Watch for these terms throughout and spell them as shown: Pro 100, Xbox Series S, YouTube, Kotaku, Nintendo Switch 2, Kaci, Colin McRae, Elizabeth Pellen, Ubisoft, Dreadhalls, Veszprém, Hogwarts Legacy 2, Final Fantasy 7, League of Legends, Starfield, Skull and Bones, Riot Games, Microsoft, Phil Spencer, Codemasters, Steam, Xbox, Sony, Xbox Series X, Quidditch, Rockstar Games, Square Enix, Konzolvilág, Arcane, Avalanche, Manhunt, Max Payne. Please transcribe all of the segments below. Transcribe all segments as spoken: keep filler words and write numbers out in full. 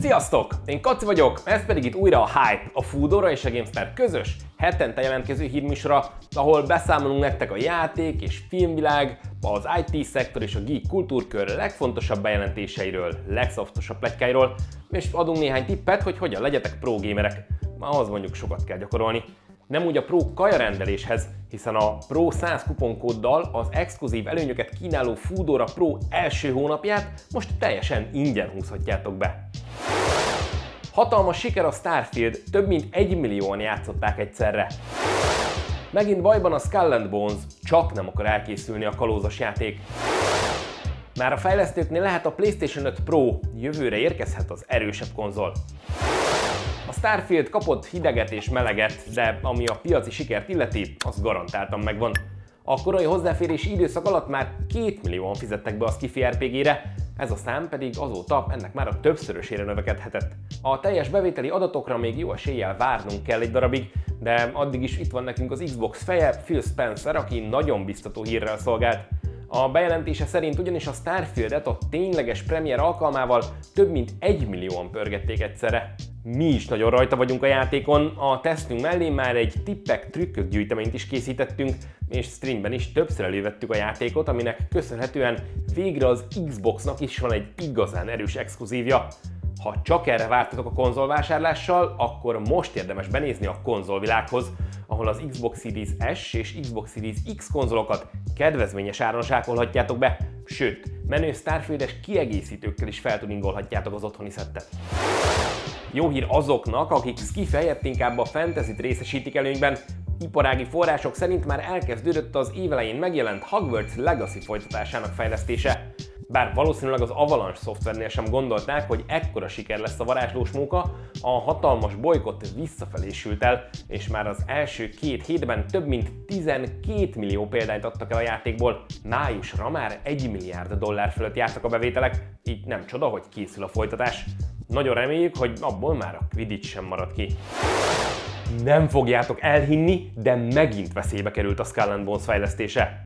Sziasztok! Én Kaci vagyok, ez pedig itt újra a Hype, a Foodora és a GameStar közös, hetente jelentkező hírműsora, ahol beszámolunk nektek a játék és filmvilág, az í té-szektor és a geek kultúrkör legfontosabb bejelentéseiről, legszoftosabb pletykáiról, és adunk néhány tippet, hogy hogyan legyetek pro-gémerek. Ahhoz mondjuk sokat kell gyakorolni. Nem úgy a Pro kaja rendeléshez, hiszen a Pro száz kuponkóddal az exkluzív előnyöket kínáló Foodora Pro első hónapját most teljesen ingyen húzhatjátok be. Hatalmas siker a Starfield, több mint egymillióan játszották egyszerre. Megint bajban a Skull and Bones, csak nem akar elkészülni a kalózas játék. Már a fejlesztőknél lehet a PlayStation öt Pro, jövőre érkezhet az erősebb konzol. A Starfield kapott hideget és meleget, de ami a piaci sikert illeti, az garantáltan megvan. A korai hozzáférési időszak alatt már kétmillióan fizettek be a Skifi er pé gére, ez a szám pedig azóta ennek már a többszörösére növekedhetett. A teljes bevételi adatokra még jó eséllyel várnunk kell egy darabig, de addig is itt van nekünk az Xbox feje, Phil Spencer, aki nagyon biztató hírrel szolgált. A bejelentése szerint ugyanis a Starfieldet a tényleges premier alkalmával több mint egymillióan pörgették egyszerre. Mi is nagyon rajta vagyunk a játékon, a tesztünk mellé már egy tippek, trükkök gyűjteményt is készítettünk, és streamben is többször elővettük a játékot, aminek köszönhetően végre az Xboxnak is van egy igazán erős exkluzívja. Ha csak erre vártatok a konzolvásárlással, akkor most érdemes benézni a konzolvilághoz, ahol az Xbox Series S és Xbox Series X konzolokat kedvezményes áron zsákolhatjátok be, sőt, menő Starfieldes kiegészítőkkel is feltuningolhatjátok az otthoni szettet. Jó hír azoknak, akik Skiff helyett inkább a fantasyt részesítik előnyben. Iparági források szerint már elkezdődött az évelején megjelent Hogwarts Legacy folytatásának fejlesztése. Bár valószínűleg az Avalanche szoftvernél sem gondolták, hogy ekkora siker lesz a varázslós móka, a hatalmas bolykott visszafelé sült el, és már az első két hétben több mint tizenkét millió példányt adtak el a játékból. Májusra már egy milliárd dollár fölött jártak a bevételek, így nem csoda, hogy készül a folytatás. Nagyon reméljük, hogy abból már a Quidditch sem marad ki. Nem fogjátok elhinni, de megint veszélybe került a Skull and Bones fejlesztése.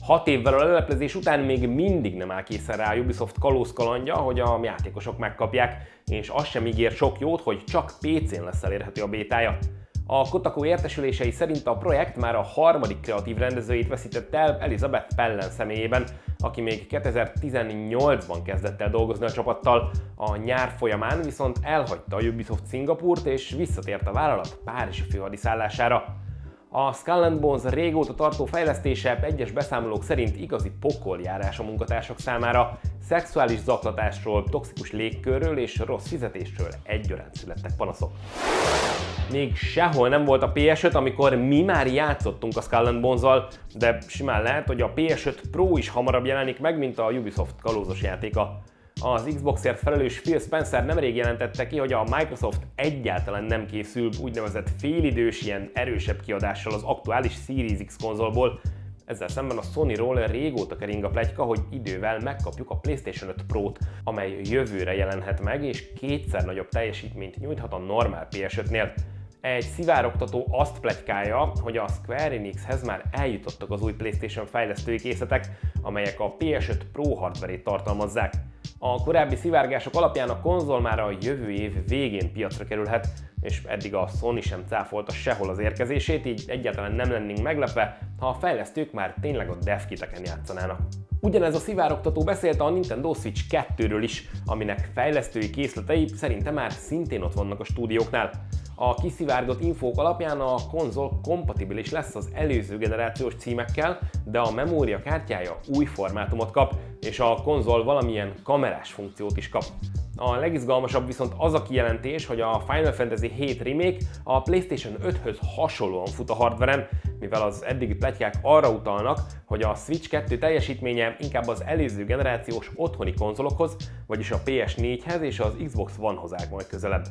Hat évvel a leleplezés után még mindig nem áll készen rá a Ubisoft kalóz kalandja, hogy a játékosok megkapják, és az sem ígér sok jót, hogy csak pé cén lesz elérhető a bétája. A Kotaku értesülései szerint a projekt már a harmadik kreatív rendezőjét veszített el, Elizabeth Pellen személyében, aki még kétezer-tizennyolcban kezdett el dolgozni a csapattal. A nyár folyamán viszont elhagyta a Ubisoft Szingapúrt és visszatért a vállalat párizsi főhadiszállására. A Skull and Bones régóta tartó fejlesztése egyes beszámolók szerint igazi pokoljárás a munkatársak számára, szexuális zaklatásról, toxikus légkörről és rossz fizetésről egyaránt születtek panaszok. Még sehol nem volt a pé es öt, amikor mi már játszottunk a Skull and Bones-zal, de simán lehet, hogy a pé es öt Pro is hamarabb jelenik meg, mint a Ubisoft kalózos játéka. Az Xboxért felelős Phil Spencer nemrég jelentette ki, hogy a Microsoft egyáltalán nem készül úgynevezett félidős, ilyen erősebb kiadással az aktuális Series X konzolból. Ezzel szemben a Sony-ról régóta kering a pletyka, hogy idővel megkapjuk a PlayStation öt Pro-t, amely jövőre jelenhet meg és kétszer nagyobb teljesítményt nyújthat a normál pé es ötnél. Egy szivárogtató azt pletykálja, hogy a Square Enixhez már eljutottak az új PlayStation fejlesztői készletek, amelyek a pé es öt Pro hardverét tartalmazzák. A korábbi szivárgások alapján a konzol már a jövő év végén piacra kerülhet, és eddig a Sony sem cáfolta sehol az érkezését, így egyáltalán nem lennénk meglepve, ha a fejlesztők már tényleg a devkiteken játszanának. Ugyanez a szivárogtató beszélt a Nintendo Switch kettőről is, aminek fejlesztői készletei szerintem már szintén ott vannak a stúdióknál. A kiszivárgott infók alapján a konzol kompatibilis lesz az előző generációs címekkel, de a memóriakártyája új formátumot kap, és a konzol valamilyen kamerás funkciót is kap. A legizgalmasabb viszont az a kijelentés, hogy a Final Fantasy hét remake a PlayStation öthöz hasonlóan fut a hardveren, mivel az eddigi pletykák arra utalnak, hogy a Switch kettő teljesítménye inkább az előző generációs otthoni konzolokhoz, vagyis a pé es négyhez és az Xbox One-hoz áll majd közelebb.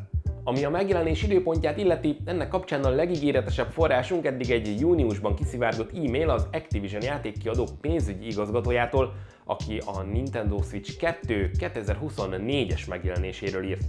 Ami a megjelenés időpontját illeti, ennek kapcsán a legígéretesebb forrásunk eddig egy júniusban kiszivárgott e-mail az Activision játékkiadó pénzügyi igazgatójától, aki a Nintendo Switch kettő kétezer-huszonnégyes megjelenéséről írt.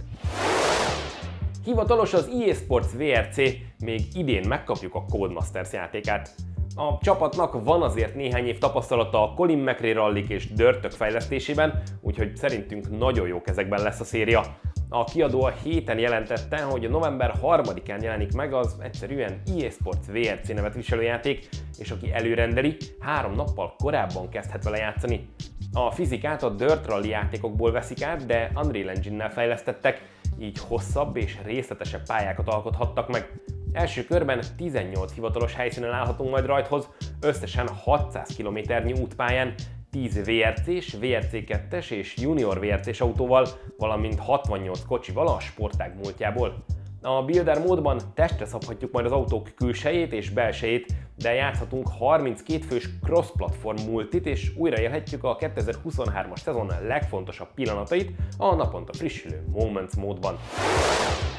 Hivatalos az é á Sports dupla vé er cé, még idén megkapjuk a Codemasters játékát. A csapatnak van azért néhány év tapasztalata a Colin McRae rallik és dörtök fejlesztésében, úgyhogy szerintünk nagyon jó kezekben lesz a széria. A kiadó a héten jelentette, hogy a november harmadikán jelenik meg az egyszerűen é á Sports dupla vé er cé nevet viselő játék, és aki előrendeli, három nappal korábban kezdhet vele játszani. A fizikát a Dirt Rally játékokból veszik át, de Unreal Engine-nel fejlesztettek, így hosszabb és részletesebb pályákat alkothattak meg. Első körben tizennyolc hivatalos helyszínen állhatunk majd rajthoz, összesen hatszáz kilométernyi útpályán, tíz vé er cés, vé er cé kettes és junior vé er cés autóval, valamint hatvannyolc kocsival a sportág múltjából. A Builder módban testre szabhatjuk majd az autók külsejét és belsejét, de játszhatunk harminckét fős cross-platform multit, és újraélhetjük a kétezer-huszonhármas szezon legfontosabb pillanatait a naponta frissülő Moments módban.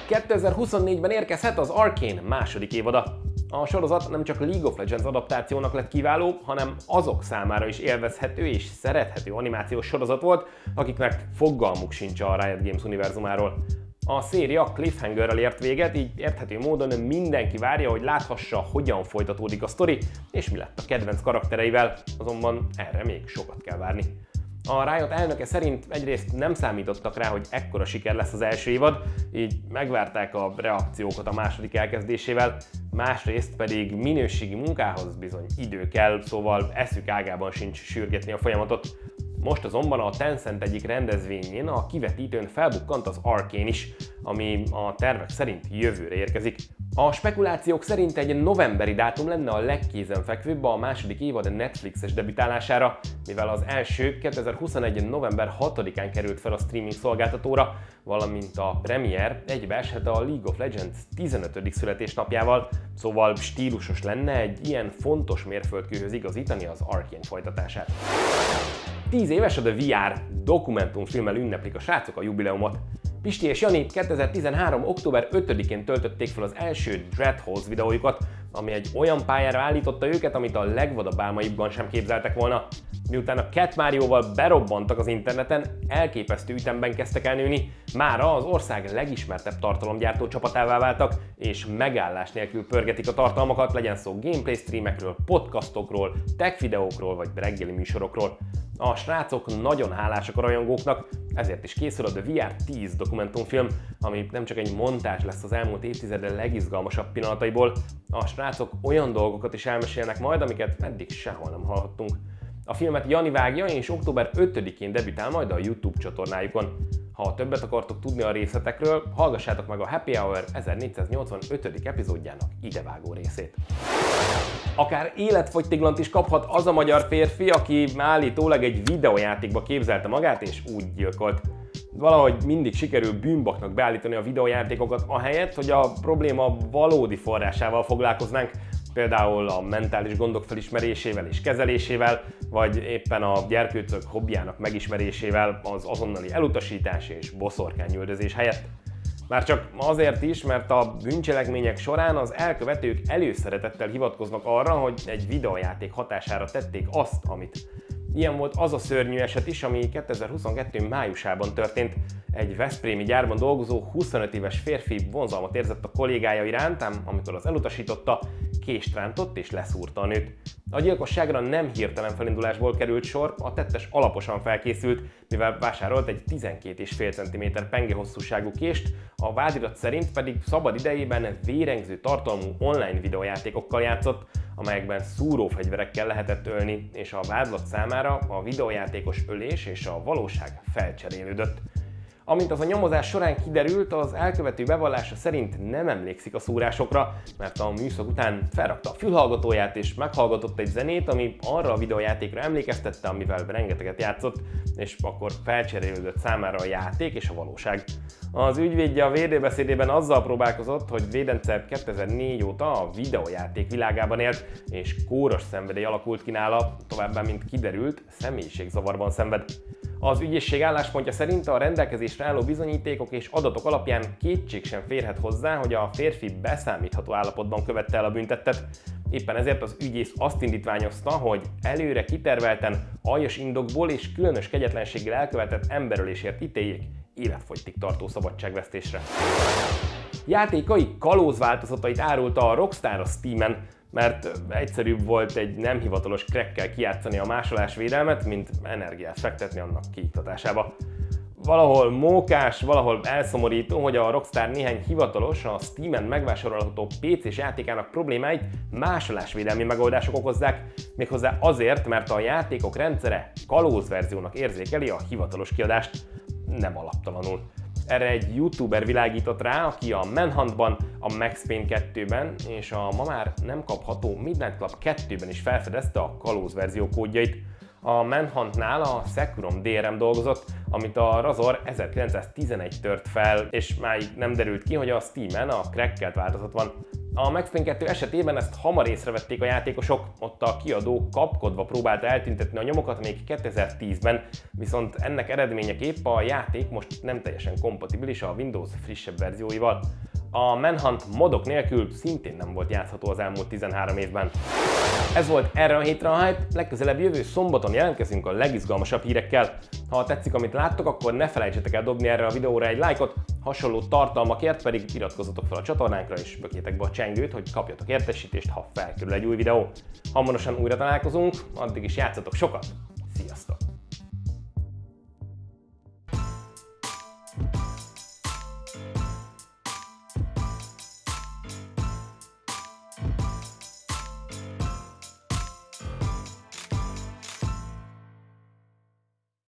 kétezer-huszonnégyben érkezhet az Arcane második évada. A sorozat nem csak League of Legends adaptációnak lett kiváló, hanem azok számára is élvezhető és szerethető animációs sorozat volt, akiknek fogalmuk sincs a Riot Games univerzumáról. A széria cliffhangerrel ért véget, így érthető módon mindenki várja, hogy láthassa, hogyan folytatódik a sztori, és mi lett a kedvenc karaktereivel, azonban erre még sokat kell várni. A Riot elnöke szerint egyrészt nem számítottak rá, hogy ekkora siker lesz az első évad, így megvárták a reakciókat a második elkezdésével, másrészt pedig minőségi munkához bizony idő kell, szóval eszük ágában sincs sürgetni a folyamatot. Most azonban a Tencent egyik rendezvényén a kivetítőn felbukkant az Arcane is, ami a tervek szerint jövőre érkezik. A spekulációk szerint egy novemberi dátum lenne a legkézenfekvőbb a második évad Netflixes debütálására, mivel az első kétezer-huszonegy november hatodikán került fel a streaming szolgáltatóra, valamint a premier egybeeshet a League of Legends tizenötödik születésnapjával, szóval stílusos lenne egy ilyen fontos mérföldkőhöz igazítani az Arcane folytatását. tíz éves a The vé er, dokumentumfilmmel ünneplik a srácok a jubileumot. Pisti és Jani kétezer-tizenhárom október ötödikén töltötték fel az első Dreadhalls videójukat, ami egy olyan pályára állította őket, amit a legvadabb álmaikban sem képzeltek volna. Miután a Cat Mario-val berobbantak az interneten, elképesztő ütemben kezdtek el nőni, mára az ország legismertebb tartalomgyártó csapatává váltak, és megállás nélkül pörgetik a tartalmakat, legyen szó gameplay streamekről, podcastokról, tech videókról vagy reggeli műsorokról. A srácok nagyon hálásak a rajongóknak, ezért is készül a The vé er tíz dokumentumfilm, ami nem csak egy montázs lesz az elmúlt évtized legizgalmasabb pillanataiból, a srácok olyan dolgokat is elmesélnek majd, amiket eddig sehol nem hallhattunk. A filmet Jani vágja, és október ötödikén debütál majd a YouTube csatornájukon. Ha többet akartok tudni a részletekről, hallgassátok meg a Happy Hour ezernégyszáznyolcvanötödik epizódjának idevágó részét. Akár életfogytiglant is kaphat az a magyar férfi, aki állítólag egy videójátékba képzelte magát és úgy gyilkolt. Valahogy mindig sikerül bűnbaknak beállítani a videójátékokat ahelyett, hogy a probléma valódi forrásával foglalkoznánk, például a mentális gondok felismerésével és kezelésével, vagy éppen a gyerkőcök hobbjának megismerésével az azonnali elutasítás és boszorkányüldözés helyett. Már csak azért is, mert a bűncselekmények során az elkövetők előszeretettel hivatkoznak arra, hogy egy videójáték hatására tették azt, amit. Ilyen volt az a szörnyű eset is, ami kétezer-huszonkettő májusában történt. Egy veszprémi gyárban dolgozó huszonöt éves férfi vonzalmat érzett a kollégája iránt, ám amikor az elutasította, kést rántott és leszúrta a nőt. A gyilkosságra nem hirtelen felindulásból került sor, a tettes alaposan felkészült, mivel vásárolt egy tizenkét egész öt tized centiméter penge hosszúságú kést, a vádirat szerint pedig szabad idejében vérengző tartalmú online videójátékokkal játszott, amelyekben szúrófegyverekkel lehetett ölni, és a vádlott számára a videójátékos ölés és a valóság felcserélődött. Amint az a nyomozás során kiderült, az elkövető bevallása szerint nem emlékszik a szúrásokra, mert a műszak után felrakta a fülhallgatóját és meghallgatott egy zenét, ami arra a videójátékra emlékeztette, amivel rengeteget játszott, és akkor felcserélődött számára a játék és a valóság. Az ügyvédje a védőbeszédében azzal próbálkozott, hogy Védence kétezer-négy óta a videójáték világában élt, és kóros szenvedély alakult ki nála, továbbá, mint kiderült, személyiségzavarban szenved. Az ügyészség álláspontja szerint a rendelkezésre álló bizonyítékok és adatok alapján kétség sem férhet hozzá, hogy a férfi beszámítható állapotban követte el a büntettet. Éppen ezért az ügyész azt indítványozta, hogy előre kitervelten, aljas indokból és különös kegyetlenséggel elkövetett emberölésért ítéljék életfogytig tartó szabadságvesztésre. Játékai kalóz változatait árulta a Rockstar a Steamen. mert egyszerűbb volt egy nem hivatalos crackkel kijátszani a másolás védelmet, mint energiát fektetni annak kiiktatásába. Valahol mókás, valahol elszomorító, hogy a Rockstar néhány hivatalos, a Steamen megvásárolható pé cés játékának problémáit másolásvédelmi megoldások okozzák, méghozzá azért, mert a játékok rendszere kalózverziónak érzékeli a hivatalos kiadást, nem alaptalanul. Erre egy youtuber világított rá, aki a Manhuntban, a Max Payne kettőben és a ma már nem kapható Midnight Club kettőben is felfedezte a kalózverzió kódjait. A Manhuntnál a Securom dé er em dolgozott, amit a Razor ezerkilencszáztizenegy tört fel, és máig nem derült ki, hogy a Steamen a crackelt változat van. A Max Payne kettő esetében ezt hamar észrevették a játékosok, ott a kiadó kapkodva próbálta eltüntetni a nyomokat még kétezer-tízben, viszont ennek eredményeképp a játék most nem teljesen kompatibilis a Windows frissebb verzióival. A Manhunt modok nélkül szintén nem volt játszható az elmúlt tizenhárom évben. Ez volt erre a hétre a Hype, legközelebb jövő szombaton jelentkezünk a legizgalmasabb hírekkel. Ha tetszik, amit láttok, akkor ne felejtsetek el dobni erre a videóra egy lájkot, hasonló tartalmakért pedig iratkozzatok fel a csatornánkra és bökjétek be a csengőt, hogy kapjatok értesítést, ha felkerül egy új videó. Hamarosan újra találkozunk, addig is játszatok sokat!